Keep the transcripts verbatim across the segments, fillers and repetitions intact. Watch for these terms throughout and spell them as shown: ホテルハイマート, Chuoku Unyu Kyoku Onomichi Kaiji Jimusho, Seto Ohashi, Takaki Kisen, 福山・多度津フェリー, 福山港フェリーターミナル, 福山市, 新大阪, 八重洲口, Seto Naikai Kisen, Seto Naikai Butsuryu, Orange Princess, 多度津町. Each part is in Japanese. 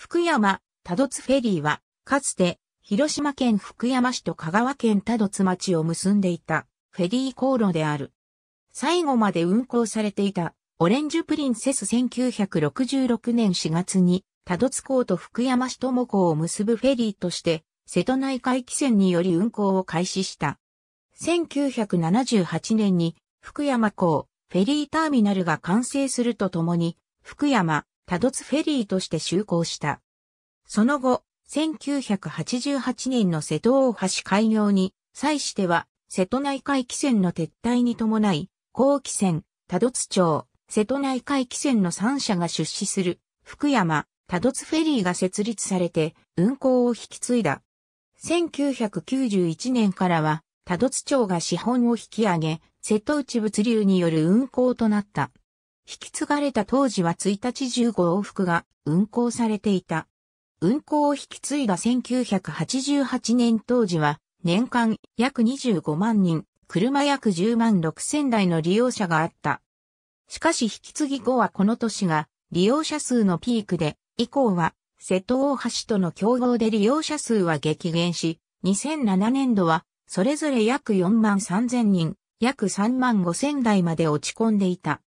福山、多度津フェリーは、かつて、広島県福山市と香川県多度津町を結んでいた、フェリー航路である。最後まで運航されていた、オレンジプリンセスせんきゅうひゃくろくじゅうろくねんしがつに、多度津港と福山市友港を結ぶフェリーとして、瀬戸内海汽船により運航を開始した。せんきゅうひゃくななじゅうはちねんに、福山港、フェリーターミナルが完成するとともに、福山、多度津フェリーとして就航した。その後、せんきゅうひゃくはちじゅうはちねんの瀬戸大橋開業に、際しては、瀬戸内海汽船の撤退に伴い、高汽船、多度津町、瀬戸内海汽船のさん社が出資する、福山、多度津フェリーが設立されて、運航を引き継いだ。せんきゅうひゃくきゅうじゅういちねんからは、多度津町が資本を引き上げ、瀬戸内物流による運航となった。引き継がれた当時はいちにちじゅうごおうふくが運航されていた。運航を引き継いだせんきゅうひゃくはちじゅうはちねん当時は年間約にじゅうごまんにん、車約じゅうまんろくせんだいの利用者があった。しかし引き継ぎ後はこの年が利用者数のピークで、以降は瀬戸大橋との競合で利用者数は激減し、にせんななねんどはそれぞれ約よんまんさんぜんにん、約さんまんごせんだいまで落ち込んでいた。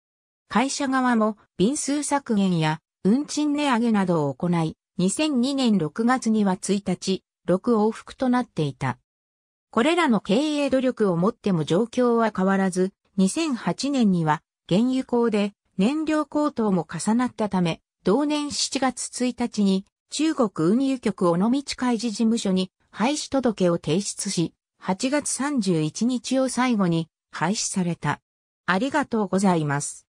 会社側も便数削減や運賃値上げなどを行い、にせんにねんろくがつにはいちにちろくおうふくとなっていた。これらの経営努力をもっても状況は変わらず、にせんはちねんには原油高で燃料高騰も重なったため、同年しちがつついたちに中国運輸局尾道海事事務所に廃止届を提出し、はちがつさんじゅういちにちを最後に廃止された。ありがとうございます。